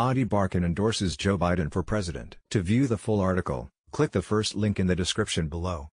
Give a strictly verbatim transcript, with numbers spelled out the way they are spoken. Ady Barkan endorses Joe Biden for president. To view the full article, click the first link in the description below.